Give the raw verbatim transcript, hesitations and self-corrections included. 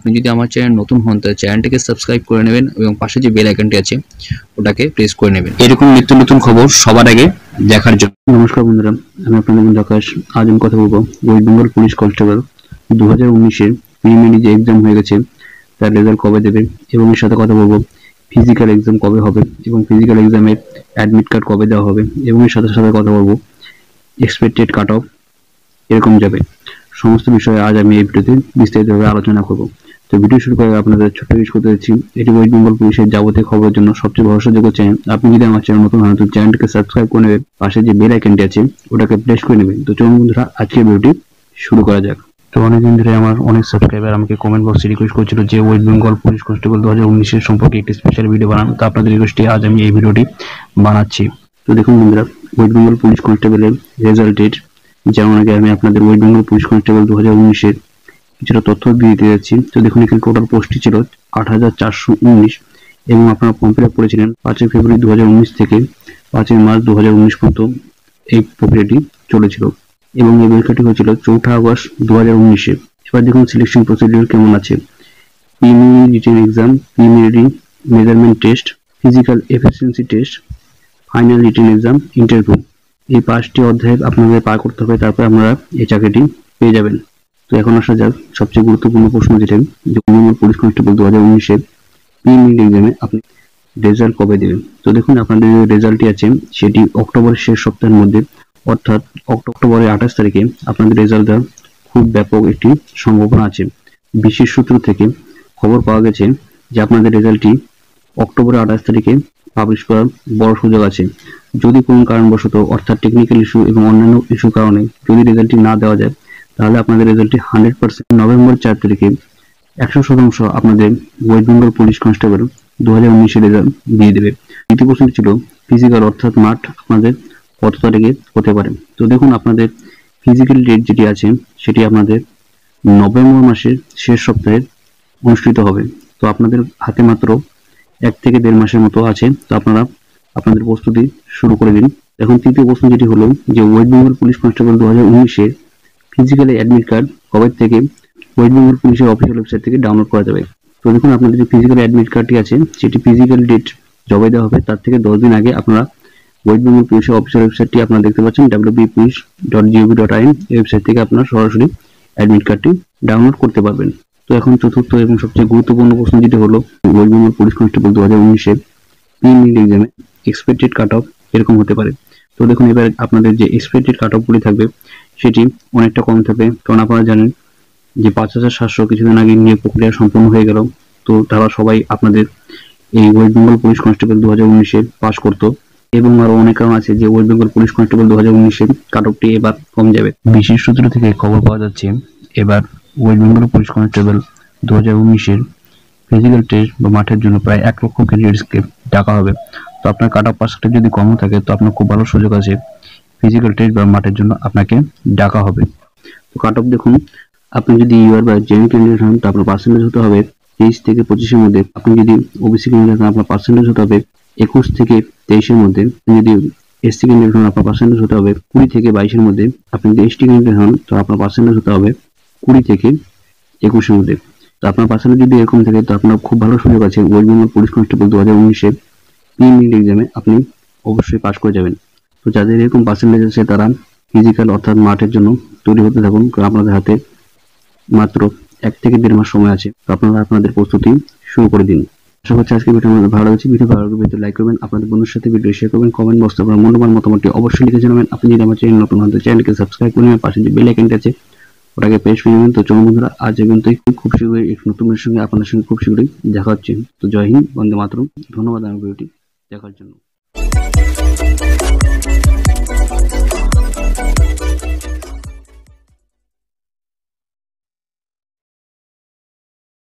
আপনি যদি আমার চ্যানেল নতুন হন তাহলে চ্যানেলটিকে সাবস্ক্রাইব করে নেবেন এবং পাশে যে বেল আইকনটি আছে ওটাকে প্রেস করে নেবেন এরকম নিত্য নতুন খবর সবার আগে দেখার জন্য। নমস্কার বন্ধুরা, আমি আপনাদের বন্ধু আকাশ। আজ আমি কথা বলবো ওয়েস্ট বেঙ্গল পুলিশ কনস্টেবল দু হাজার উনিশের প্রিলিমিনারি যে এক্সাম হয়ে গেছে তার রেজাল্ট কবে দেবে এবং এর সাথে কথা বলবো ফিজিক্যাল এক্সাম কবে হবে এবং ফিজিক্যাল এক্সামের অ্যাডমিট কার্ড কবে দেওয়া হবে এবং এর সাথে সাথে কথা বলবো এক্সপেক্টেড কাট অফ এরকম যাবে সমস্ত বিষয়ে আজ আমি এই ভিডিওতে বিস্তারিতভাবে আলোচনা করব। তো ভিডিও শুরু করার আপনাদের ছোট্ট জিজ্ঞেস করতে চাইছি, এটি ওয়েস্ট বেঙ্গল পুলিশের যাবতীয় খবরের জন্য সবচেয়ে ভরসাযোগ্য চ্যানেল। আপনি যদি আমার চ্যানেল নতুন হন তো চ্যানেলটিকে সাবস্ক্রাইব করে নেবেন, পাশে যে বেল আইকনটি আছে ওটাকে প্রেস করে নেবেন। তো চলুন বন্ধুরা আজকের ভিডিওটি শুরু করা যাক। তো অনেকদিন ধরে আমার অনেক সাবস্ক্রাইবার আমাকে কমেন্ট বক্সে রিকোয়েস্ট করছিল যে ওয়েস্ট বেঙ্গল পুলিশ কনস্টেবল দু হাজার উনিশের সম্পর্কে একটি স্পেশাল ভিডিও বানান। তো আপনাদের রিকোয়েস্টে আজ আমি এই ভিডিওটি বানাচ্ছি। তো দেখুন বন্ধুরা, ওয়েস্ট বেঙ্গল পুলিশ কনস্টেবলের রেজাল্ট ডেট, যেমন আগে আমি আপনাদের ওয়েস্ট বেঙ্গল পুলিশ কনস্টেবল দু হাজার উনিশের কিছুটা তথ্য দিয়ে দিতে যাচ্ছি। তো দেখুন এখানে টোটাল পোস্টটি ছিল আট হাজার চারশো উনিশ এবং আপনারা ফর্ম ফিল আপ করেছিলেন পাঁচই ফেব্রুয়ারি দু হাজার উনিশ থেকে পাঁচই মার্চ দু হাজার উনিশ পর্যন্ত এই প্রক্রিয়াটি চলেছিল এবং এই পরীক্ষাটি হয়েছিল চৌঠা আগস্ট দু হাজার উনিশে। এবার দেখুন সিলেকশন প্রসিডিউর কেমন আছে। Preliminary written exam, preliminary measurement test, physical efficiency test, final written exam, interview, এই পাঁচটি অধ্যায় আপনাদের পার করতে হবে, তারপরে আপনারা এই চাকরিটি পেয়ে যাবেন। তো এখন আসা যাক সবচেয়ে গুরুত্বপূর্ণ প্রশ্ন, যেটা পুলিশ কনস্টেবল দু হাজার উনিশের প্রিলিমিনারি এক্সামে আপনি রেজাল্ট কবে দেবেন। তো দেখুন আপনাদের যে রেজাল্টটি আছে সেটি অক্টোবরের শেষ সপ্তাহের মধ্যে অর্থাৎ অক্টোবরের আঠাশ তারিখে আপনাদের রেজাল্ট দেওয়ার খুব ব্যাপক একটি সম্ভাবনা আছে। বিশেষ সূত্র থেকে খবর পাওয়া গেছে যে আপনাদের রেজাল্টটি অক্টোবরের আঠাশ তারিখে পাবলিশ করার বড় সুযোগ আছে। যদি কোনো কারণবশত অর্থাৎ টেকনিক্যাল ইস্যু এবং অন্যান্য ইস্যুর কারণে যদি রেজাল্টটি না দেওয়া যায় তাহলে আপনাদের রেজাল্টটি হান্ড্রেড পার্সেন্ট নভেম্বর চার তারিখে একশো শতাংশ আপনাদের ওয়েস্ট বেঙ্গল পুলিশ কনস্টেবল দু হাজার উনিশের রেজাল্ট দিয়ে দেবে। দ্বিতীয় প্রশ্ন ছিল ফিজিক্যাল অর্থাৎ মাঠ আপনাদের কত তারিখে হতে পারে। তো দেখুন আপনাদের ফিজিক্যাল ডেট যেটি আছে সেটি আপনাদের নভেম্বর মাসের শেষ সপ্তাহে অনুষ্ঠিত হবে। তো আপনাদের হাতে মাত্র এক থেকে দেড় মাসের মতো আছে, তো আপনারা আপনাদের প্রস্তুতি শুরু করে দিন। এখন তৃতীয় প্রশ্ন যেটি হলো যে ওয়েস্ট বেঙ্গল পুলিশ কনস্টেবল দু হাজার উনিশের ফিজিক্যালি অ্যাডমিট কার্ড কবে থেকে ওয়েস্ট বেঙ্গল পুলিশের অফিসিয়াল ওয়েবসাইট থেকে ডাউনলোড করা যাবে। তো দেখুন আপনাদের যে ফিজিক্যাল অ্যাডমিট কার্ডটি আছে সেটি ফিজিক্যাল ডেট জবে দেওয়া হবে তার থেকে দশ দিন আগে আপনারা ওয়েস্ট বেঙ্গল পুলিশের অফিসিয়াল ওয়েবসাইটটি আপনারা দেখতে পাচ্ছেন W B P dot G O V dot I N, এই ওয়েবসাইট থেকে আপনারা সরাসরি অ্যাডমিট কার্ডটি ডাউনলোড করতে পারবেন। তো এখন চতুর্থ এবং সবচেয়ে গুরুত্বপূর্ণ প্রশ্ন যেটি হলো ওয়েস্ট বেঙ্গল পুলিশ কনস্টেবল দু হাজার উনিশের প্রিলিমিনারি এক্সামে এক্সপেক্টেড কাট অফ এরকম হতে পারে। তো দেখুন এবার আপনাদের যে এক্সপেক্টেড কাট অফগুলি থাকবে সেটি অনেকটা কম থাকবে, কারণ আপনারা জানেন যে পাঁচ হাজার সাতশো কিছুদিন আগে নিয়ে প্রক্রিয়া সম্পন্ন হয়ে গেল। তো তারা সবাই আপনাদের এই ওয়েস্ট বেঙ্গল পুলিশ কনস্টেবল দু হাজার উনিশে পাস করতো এবং আরো অনেক কারণ আছে যে ওয়েস্ট বেঙ্গল পুলিশ কনস্টেবল দু হাজার উনিশের কাট অফটি এবার কম যাবে। বিশেষ সূত্র থেকে খবর পাওয়া যাচ্ছে এবার ওয়েস্ট বেঙ্গল পুলিশ কনস্টেবল দু হাজার উনিশের ফিজিক্যাল টেস্ট বা মাঠের জন্য প্রায় এক লক্ষ ক্যান্ডিডেটসকে ডাকা হবে। তো আপনার কাট অফ পার্সেন্টেজ যদি কমও থাকে তো আপনার খুব ভালো সুযোগ আছে ফিজিক্যাল টেস্ট বা মাঠের জন্য আপনাকে ডাকা হবে। তো কাট অফ দেখুন আপনি যদি ইউআর বা জেন ক্যান্ডিডেট হন তো আপনার পার্সেন্টেজ হতে হবে তেইশ থেকে পঁচিশের মধ্যে, আপনি যদি ওবিসি ক্যান্ডিডেট হন আপনার পার্সেন্টেজ হতে হবে একুশ থেকে তেইশের মধ্যে, যদি এসসি ক্যান্ডিডেট হন আপনার পার্সেন্টেজ হতে হবে কুড়ি থেকে বাইশের মধ্যে, আপনি যদি এসটি ক্যান্ডিডেট হন তো আপনার পার্সেন্টেজ হতে হবে কুড়ি থেকে একুশের মধ্যে। তো আপনার পার্সেন্টেজ যদি এরকম থাকে তো আপনার খুব ভালো সুযোগ আছে ওয়েস্ট বেঙ্গল পুলিশ কনস্টেবল দু হাজার উনিশে প্রিলিমিনারি এক্সামে আপনি অবশ্যই পাস করে যাবেন। তো যাদের এরকম পার্সেন্টেজ আছে তারা ফিজিক্যাল অর্থাৎ মাঠের জন্য তৈরি হতে থাকুন, কারণ আপনাদের হাতে মাত্র এক থেকে দেড় মাস সময় আছে। তো আপনারা আপনাদের প্রস্তুতি শুরু করে দিন। আশা করছি আজকে ভিডিও আমাদের ভালো লাগছে। ভিডিও ভালো লাগবে লাইক করবেন, আপনাদের বন্ধুর সাথে ভিডিও শেয়ার করবেন, কমেন্ট বক্সে আপনার মূল্যবান মতামতটি অবশ্যই লিখে জানাবেন। আপনি যদি আমার চ্যানেল নতুন হন তো চ্যানেলকে সাবস্ক্রাইব করে নেবেন, পাশে যে বেল আইকনটি আছে ওটাকে প্রেস করে নেবেন। তো চলুন বন্ধুরা আজ পর্যন্ত, খুব শীঘ্রই এক নতুন ভিডিওর সঙ্গে আপনাদের সঙ্গে খুব শীঘ্রই দেখা হচ্ছে। তো জয় হিন্দ, বন্দে মাতরম। ধন্যবাদ আমার ভিডিওটি দেখার জন্য।